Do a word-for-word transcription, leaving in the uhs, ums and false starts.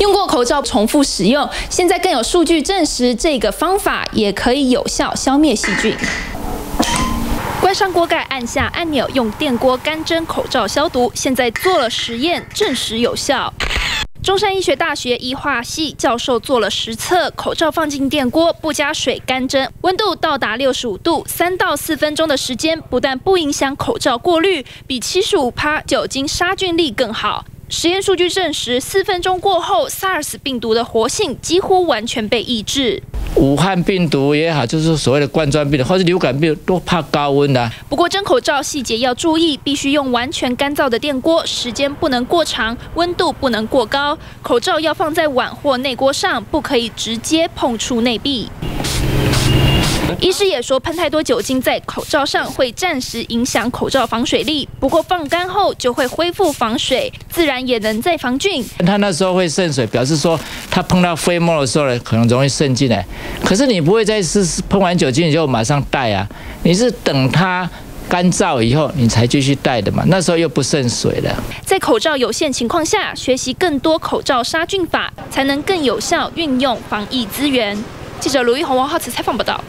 用过口罩重复使用，现在更有数据证实，这个方法也可以有效消灭细菌。 关上锅盖，按下按钮，用电锅干蒸口罩消毒。现在做了实验，证实有效。中山医学大学医化系教授做了实测，口罩放进电锅，不加水干蒸，温度到达六十五度，三到四分钟的时间，不但不影响口罩过滤，比 百分之七十五 酒精杀菌力更好。 实验数据证实，四分钟过后 ，SARS 病毒的活性几乎完全被抑制。武汉病毒也好，就是所谓的冠状病毒或是流感病毒，都怕高温的、啊。不过蒸口罩细节要注意，必须用完全干燥的电锅，时间不能过长，温度不能过高。口罩要放在碗或内锅上，不可以直接碰触内壁。 医师也说，喷太多酒精在口罩上会暂时影响口罩防水力，不过放干后就会恢复防水，自然也能再防菌。它那时候会渗水，表示说它碰到飞沫的时候呢，可能容易渗进来。可是你不会再是喷完酒精你就马上戴啊，你是等它。 干燥以后，你才继续戴的嘛，那时候又不渗水了。在口罩有限情况下，学习更多口罩杀菌法，才能更有效运用防疫资源。记者卢一红、王浩慈采访报道。